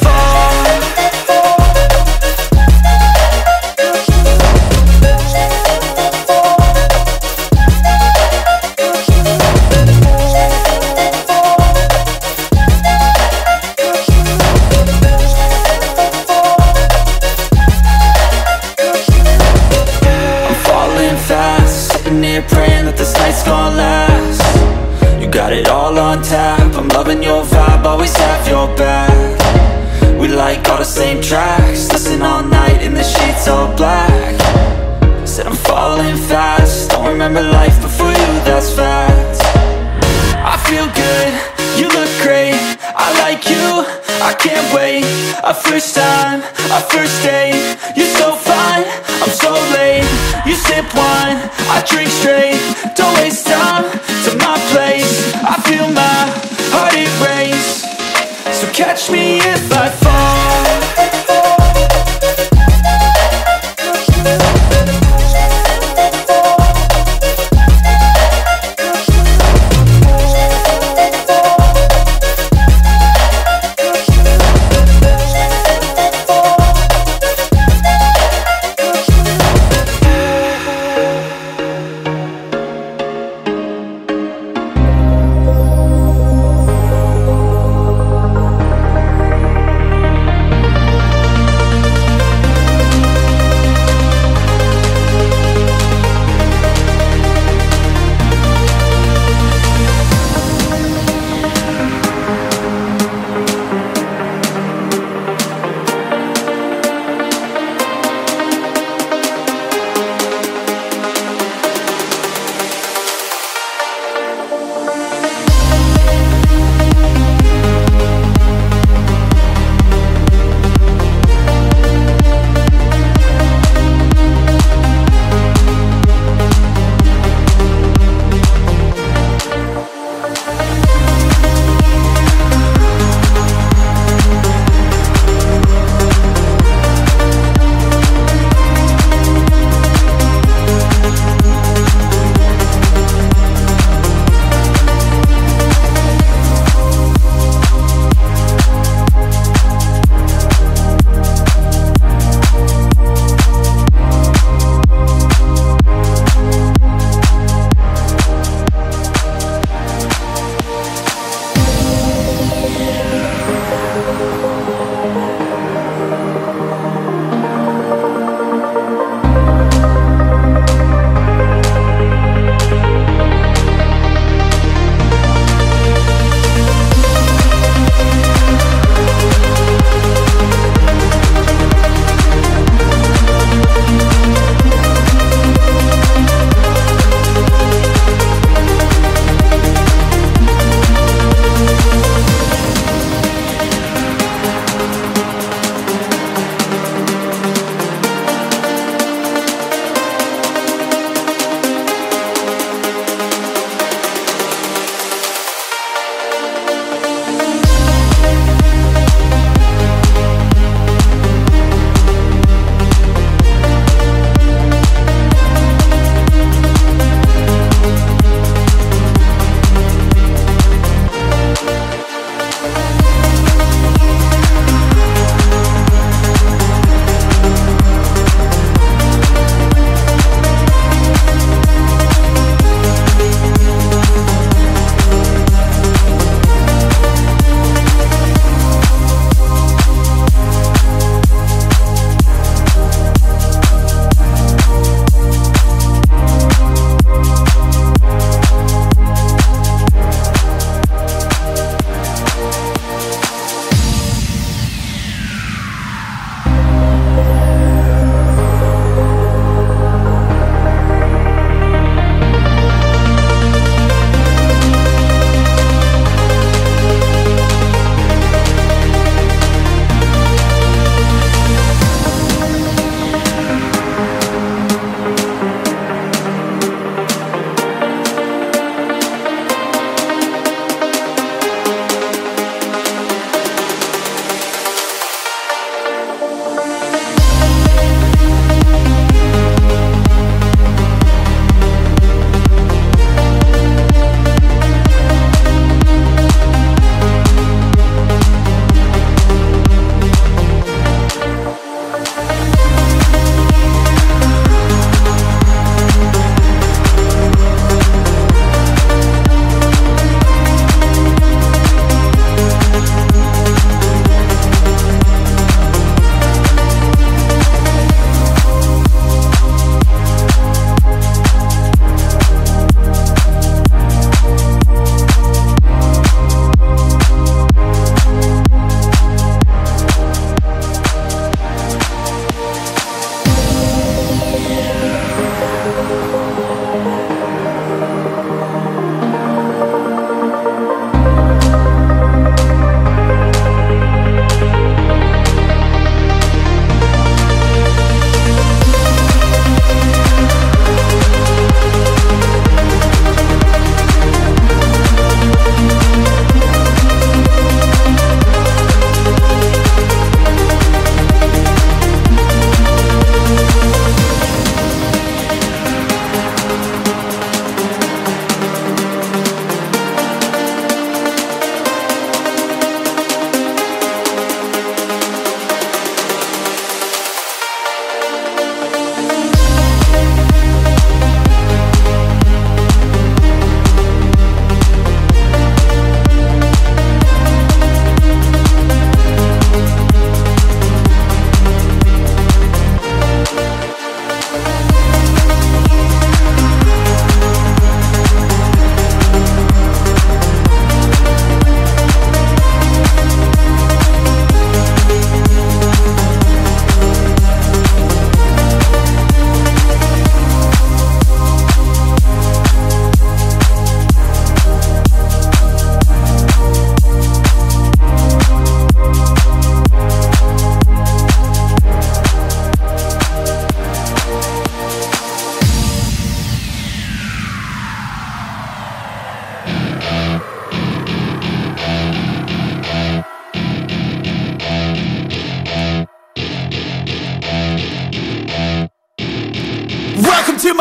fall.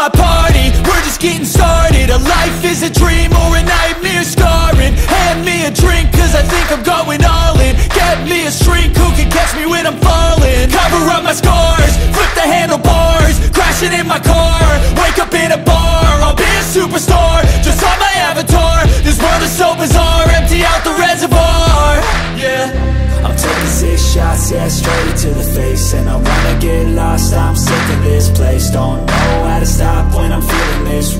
my party, we're just getting started. A life is a dream or a nightmare scarring. Hand me a drink cause I think I'm going all in. Get me a shrink who can catch me when I'm falling. Cover up my scars, flip the handlebars. Crashing in my car, wake up in a bar. I'll be a superstar, just on my avatar. This world is so bizarre, empty out the reservoir. Yeah, I'm taking 6 shots, yeah, straight to the face. And I wanna get lost, I'm sick of this place. Don't know how to stop when I'm feeling this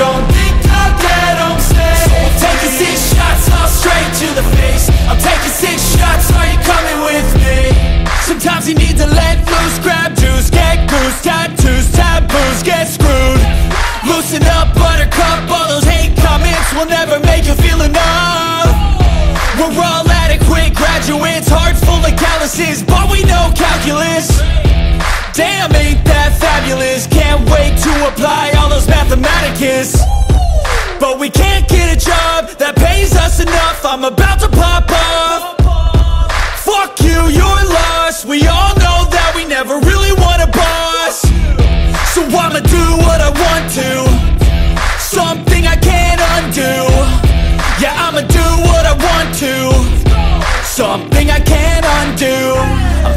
don't think I'll get on safe. So I'm taking 6 shots, all straight to the face. I'm taking 6 shots, are you coming with me? Sometimes you need to let loose, grab juice, get goose. Tattoos, taboos, get screwed. Loosen up, buttercup, all those hate comments will never make you feel enough. We're all adequate graduates, hearts full of calluses, but we know calculus. Damn, ain't that fabulous. Can't wait to apply all those mathematicus. But we can't get a job that pays us enough. I'm about to pop up. Fuck you, you're lost. We all know that we never really want a boss. So I'ma do what I want to, something I can't undo. Yeah, I'ma do what I want to, something I can't undo. I'm